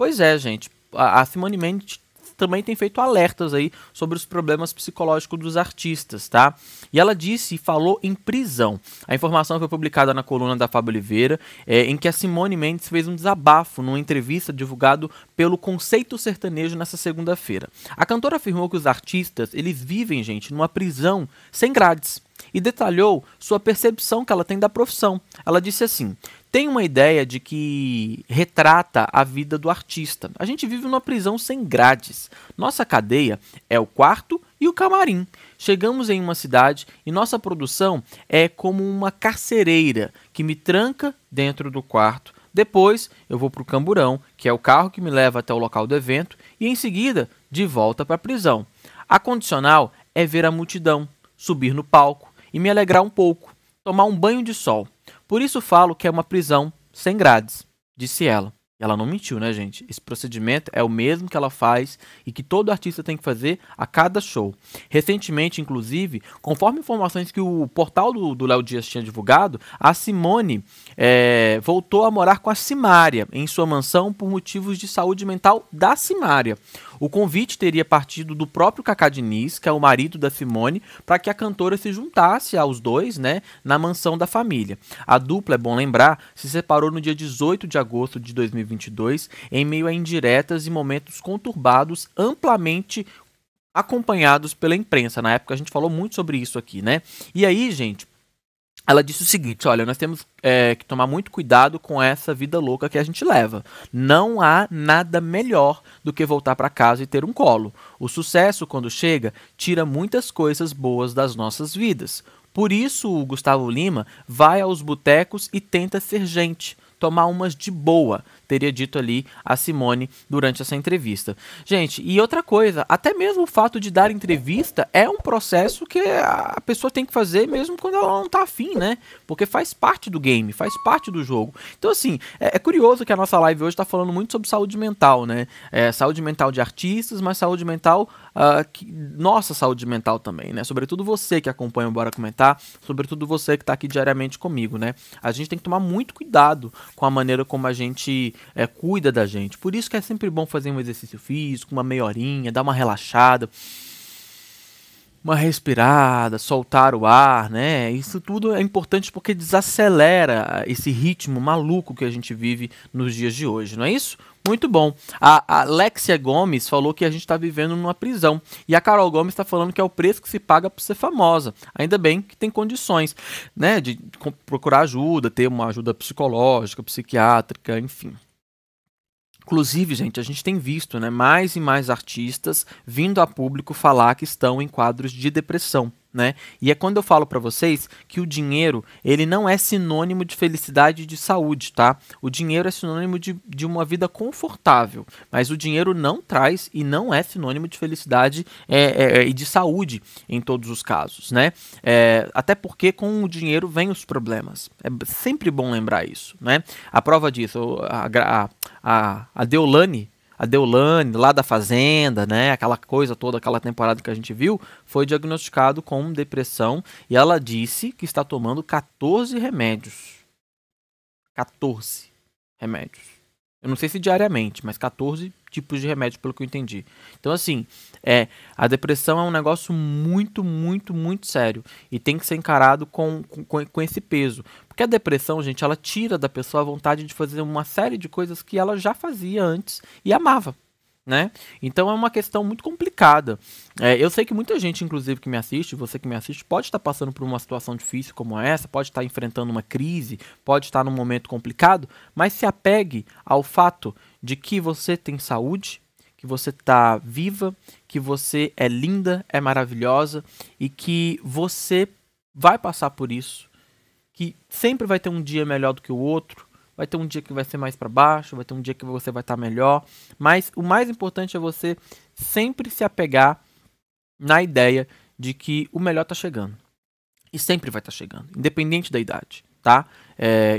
Pois é, gente. A Simone Mendes também tem feito alertas aí sobre os problemas psicológicos dos artistas, tá? E ela disse e falou em prisão. A informação foi publicada na coluna da Fábio Oliveira, em que a Simone Mendes fez um desabafo numa entrevista divulgada pelo Conceito Sertanejo nessa segunda-feira. A cantora afirmou que os artistas, eles vivem, gente, numa prisão sem grades. E detalhou sua percepção que ela tem da profissão. Ela disse assim: tem uma ideia de que retrata a vida do artista. A gente vive numa prisão sem grades. Nossa cadeia é o quarto e o camarim. Chegamos em uma cidade e nossa produção é como uma carcereira que me tranca dentro do quarto. Depois eu vou para o camburão, que é o carro que me leva até o local do evento, e em seguida de volta para a prisão. A condicional é ver a multidão, subir no palco e me alegrar um pouco, tomar um banho de sol. Por isso falo que é uma prisão sem grades, disse ela. Ela não mentiu, né, gente? Esse procedimento é o mesmo que ela faz e que todo artista tem que fazer a cada show. Recentemente, inclusive, conforme informações que o portal do Léo Dias tinha divulgado, a Simone voltou a morar com a Simária em sua mansão por motivos de saúde mental da Simária. O convite teria partido do próprio Cacá Diniz, que é o marido da Simone, para que a cantora se juntasse aos dois, né, na mansão da família. A dupla, é bom lembrar, se separou no dia 18 de agosto de 2022, em meio a indiretas e momentos conturbados amplamente acompanhados pela imprensa. Na época a gente falou muito sobre isso aqui, né? E aí, gente, ela disse o seguinte: olha, nós temos que tomar muito cuidado com essa vida louca que a gente leva. Não há nada melhor do que voltar para casa e ter um colo. O sucesso, quando chega, tira muitas coisas boas das nossas vidas. Por isso, o Gustavo Lima vai aos botecos e tenta ser gente, tomar umas de boa, teria dito ali a Simone durante essa entrevista. Gente, e outra coisa, até mesmo o fato de dar entrevista é um processo que a pessoa tem que fazer mesmo quando ela não tá afim, né? Porque faz parte do game, faz parte do jogo. Então, assim, é curioso que a nossa live hoje tá falando muito sobre saúde mental, né? Saúde mental de artistas, mas saúde mental, nossa saúde mental também, né? Sobretudo você que acompanha o Bora Comentar, sobretudo você que tá aqui diariamente comigo, né? A gente tem que tomar muito cuidado com a maneira como a gente cuida da gente. Por isso que é sempre bom fazer um exercício físico, uma meia horinha, dar uma relaxada, uma respirada, soltar o ar, né? Isso tudo é importante porque desacelera esse ritmo maluco que a gente vive nos dias de hoje, não é isso? Muito bom. A Alexia Gomes falou que a gente está vivendo numa prisão. E a Carol Gomes está falando que é o preço que se paga por ser famosa. Ainda bem que tem condições, né, de procurar ajuda, ter uma ajuda psicológica, psiquiátrica, enfim. Inclusive, gente, a gente tem visto, né, mais e mais artistas vindo a público falar que estão em quadros de depressão, né? E é quando eu falo para vocês que o dinheiro, ele não é sinônimo de felicidade e de saúde, tá? O dinheiro é sinônimo de uma vida confortável, mas o dinheiro não traz e não é sinônimo de felicidade e de saúde em todos os casos, né? Até porque com o dinheiro vem os problemas. É sempre bom lembrar isso, né? A prova disso, a Deolane, lá da Fazenda, né, aquela coisa toda, aquela temporada que a gente viu, foi diagnosticado com depressão e ela disse que está tomando 14 remédios. 14 remédios. Eu não sei se diariamente, mas 14 tipos de remédio, pelo que eu entendi. Então, assim, a depressão é um negócio muito, muito, muito sério e tem que ser encarado com esse peso. Porque a depressão, gente, ela tira da pessoa a vontade de fazer uma série de coisas que ela já fazia antes e amava, né? Então é uma questão muito complicada. Eu sei que muita gente, inclusive, que me assiste, você que me assiste, pode estar passando por uma situação difícil como essa, pode estar enfrentando uma crise, pode estar num momento complicado, mas se apegue ao fato de que você tem saúde, que você está viva, que você é linda, é maravilhosa e que você vai passar por isso, que sempre vai ter um dia melhor do que o outro, vai ter um dia que vai ser mais para baixo, vai ter um dia que você vai estar melhor, mas o mais importante é você sempre se apegar na ideia de que o melhor está chegando e sempre vai estar chegando, independente da idade, tá?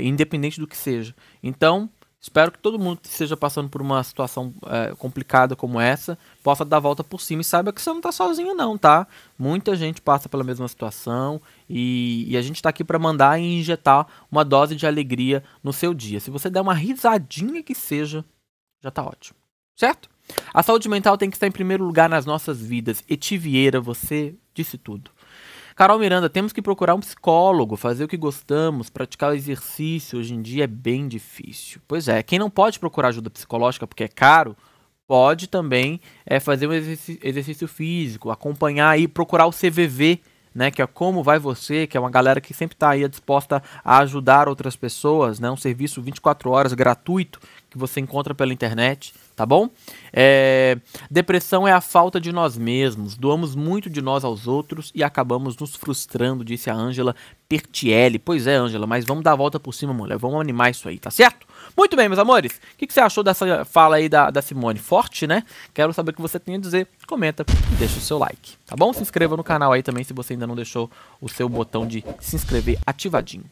Independente do que seja. Então, espero que todo mundo que esteja passando por uma situação complicada como essa possa dar a volta por cima e saiba que você não está sozinho não, tá? Muita gente passa pela mesma situação e a gente está aqui para mandar e injetar uma dose de alegria no seu dia. Se você der uma risadinha que seja, já tá ótimo, certo? A saúde mental tem que estar em primeiro lugar nas nossas vidas. Eti Vieira, você disse tudo. Carol Miranda, temos que procurar um psicólogo, fazer o que gostamos, praticar o exercício. Hoje em dia é bem difícil. Pois é, quem não pode procurar ajuda psicológica porque é caro, pode também fazer um exercício físico, acompanhar aí, procurar o CVV, né, que é Como Vai Você, que é uma galera que sempre está aí disposta a ajudar outras pessoas, né, um serviço 24 horas gratuito que você encontra pela internet, tá bom? Depressão é a falta de nós mesmos, doamos muito de nós aos outros e acabamos nos frustrando, disse a Ângela Pertielli. Pois é, Ângela, mas vamos dar a volta por cima, mulher, vamos animar isso aí, tá certo? Muito bem, meus amores, o que você achou dessa fala aí da Simone? Forte, né? Quero saber o que você tem a dizer, comenta e deixa o seu like, tá bom? Se inscreva no canal aí também se você ainda não deixou o seu botão de se inscrever ativadinho.